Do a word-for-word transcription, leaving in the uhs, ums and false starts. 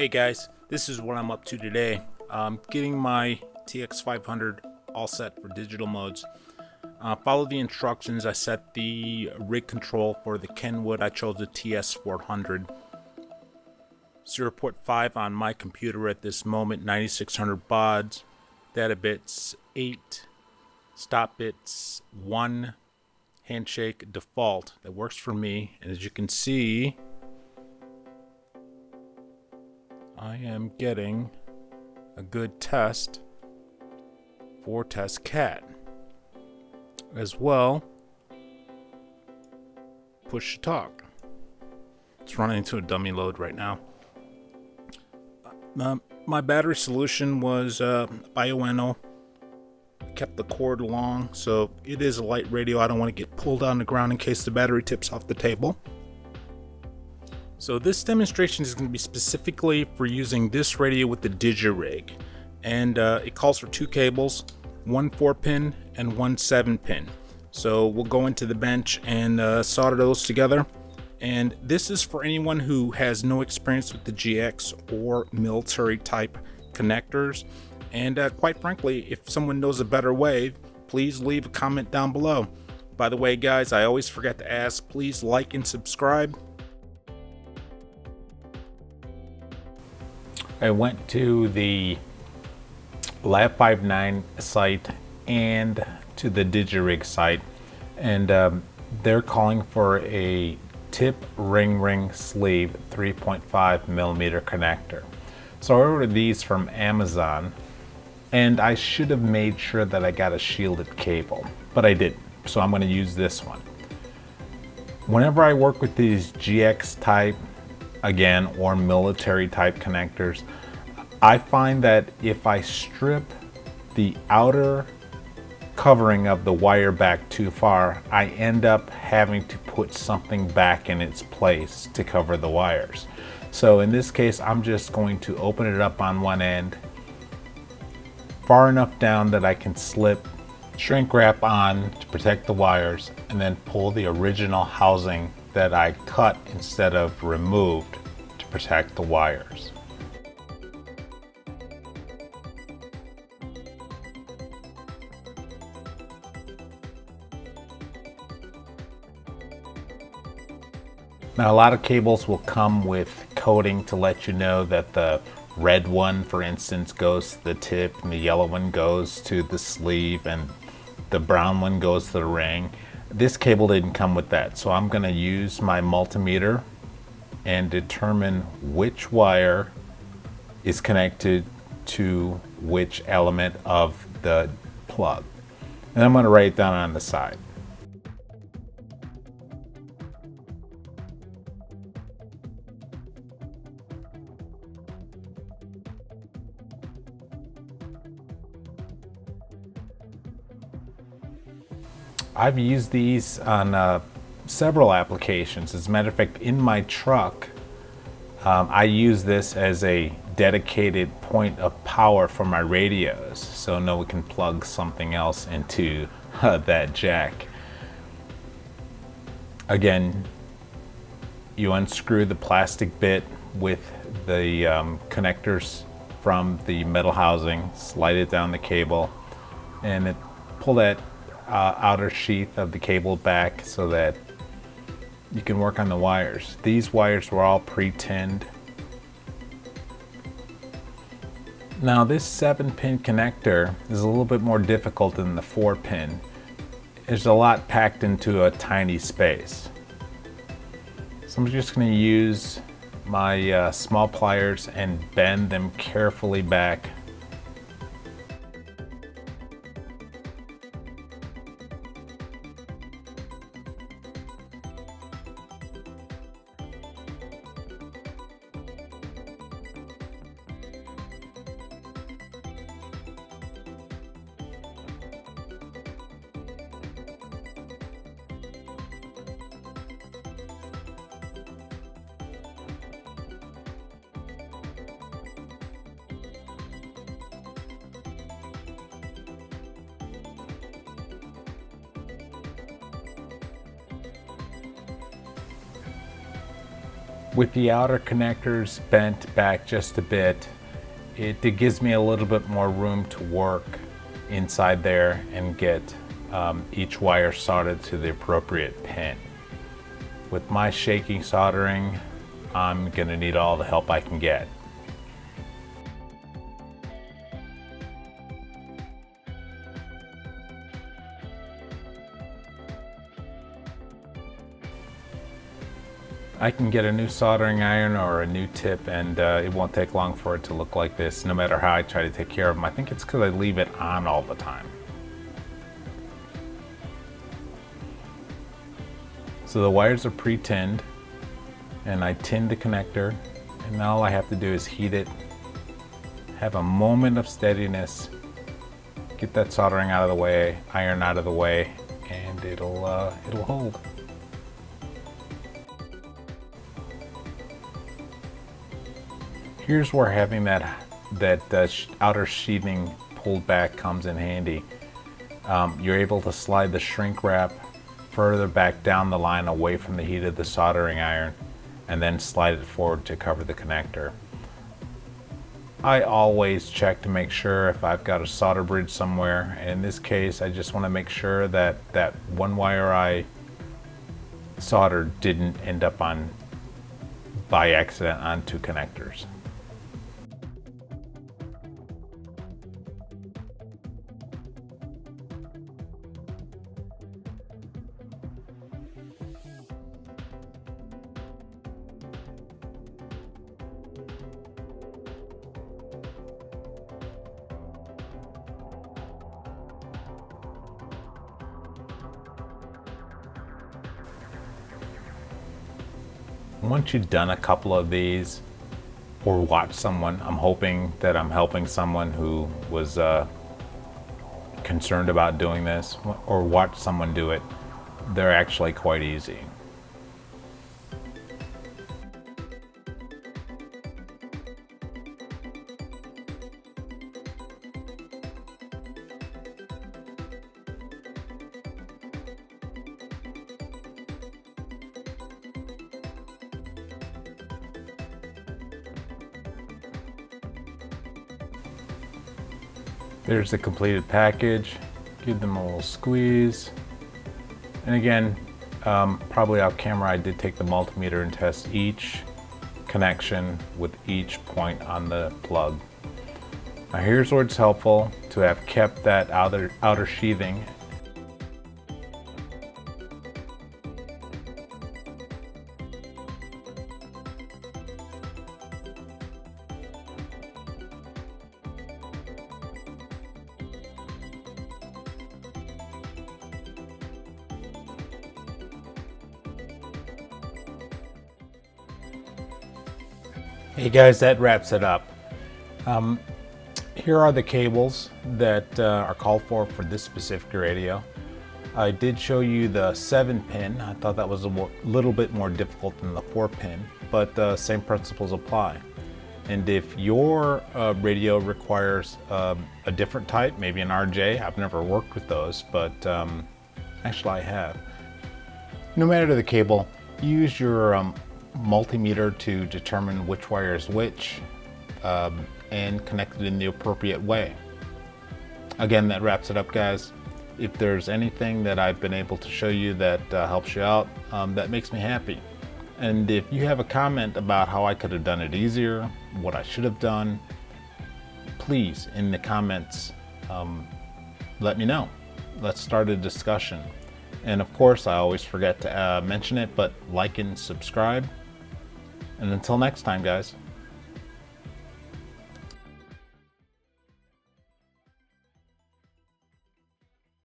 Hey guys, this is what I'm up to today. I'm getting my T X five hundred all set for digital modes. Uh, follow the instructions. I set the rig control for the Kenwood. I chose the T S four hundred. zero point five on my computer at this moment, ninety-six hundred baud. Data bits eight, stop bits one, handshake default. That works for me, and as you can see, I am getting a good test for test cat. As well, push to talk. It's running into a dummy load right now. Uh, my battery solution was uh, Bioenno. Kept the cord long, so it is a light radio. I don't want to get pulled on the ground in case the battery tips off the table. So this demonstration is going to be specifically for using this radio with the Digirig, and uh, it calls for two cables, one four pin and one seven pin. So we'll go into the bench and uh, solder those together. And this is for anyone who has no experience with the G X or military type connectors. And uh, quite frankly, if someone knows a better way, please leave a comment down below. By the way, guys, I always forget to ask, please like and subscribe. I went to the Lab five ninety-nine site and to the Digirig site, and um, they're calling for a tip ring ring sleeve three point five millimeter connector. So I ordered these from Amazon, and I should have made sure that I got a shielded cable, but I didn't. So I'm going to use this one. Whenever I work with these G X type, again, or military type connectors, I find that if I strip the outer covering of the wire back too far, I end up having to put something back in its place to cover the wires. So in this case, I'm just going to open it up on one end, far enough down that I can slip shrink wrap on to protect the wires, and then pull the original housing that I cut instead of removed to protect the wires. Now, a lot of cables will come with coating to let you know that the red one, for instance, goes to the tip, and the yellow one goes to the sleeve, and the brown one goes to the ring. This cable didn't come with that, so I'm going to use my multimeter and determine which wire is connected to which element of the plug. And I'm going to write it down on the side. I've used these on uh, several applications. As a matter of fact, in my truck, um, I use this as a dedicated point of power for my radios, so no one can plug something else into uh, that jack. Again, you unscrew the plastic bit with the um, connectors from the metal housing, slide it down the cable, and it, pull that Uh, outer sheath of the cable back so that you can work on the wires. These wires were all pre-tinned. Now, this seven pin connector is a little bit more difficult than the four pin. There's a lot packed into a tiny space. So I'm just going to use my uh, small pliers and bend them carefully back. With the outer connectors bent back just a bit, it, it gives me a little bit more room to work inside there and get um, each wire soldered to the appropriate pin. With my shaking soldering, I'm gonna need all the help I can get. I can get a new soldering iron or a new tip, and uh, it won't take long for it to look like this, no matter how I try to take care of them. I think it's because I leave it on all the time. So the wires are pre-tinned, and I tin the connector, and all I have to do is heat it, have a moment of steadiness, get that soldering out of the way, iron out of the way, and it'll, uh, it'll hold. Here's where having that, that uh, outer sheathing pulled back comes in handy. Um, you're able to slide the shrink wrap further back down the line away from the heat of the soldering iron and then slide it forward to cover the connector. I always check to make sure if I've got a solder bridge somewhere. In this case, I just want to make sure that that one wire I soldered didn't end up on, by accident, on two connectors. Once you've done a couple of these or watched someone, I'm hoping that I'm helping someone who was uh, concerned about doing this, or watched someone do it, they're actually quite easy. There's the completed package. Give them a little squeeze. And again, um, probably off camera, I did take the multimeter and test each connection with each point on the plug. Now here's where it's helpful to have kept that outer, outer sheathing. Hey guys, that wraps it up. Um, here are the cables that uh, are called for for this specific radio. I did show you the seven pin. I thought that was a more, little bit more difficult than the four pin, but the uh, same principles apply. And if your uh, radio requires um, a different type, maybe an R J, I've never worked with those, but um, actually I have. No matter the cable, use your um, multimeter to determine which wire is which um, and connect it in the appropriate way. Again, that wraps it up, guys. If there's anything that I've been able to show you that uh, helps you out, um, that makes me happy. And if you have a comment about how I could have done it easier, what I should have done, please, in the comments, um, let me know. Let's start a discussion. And of course, I always forget to uh, mention it, but like and subscribe. And until next time, guys.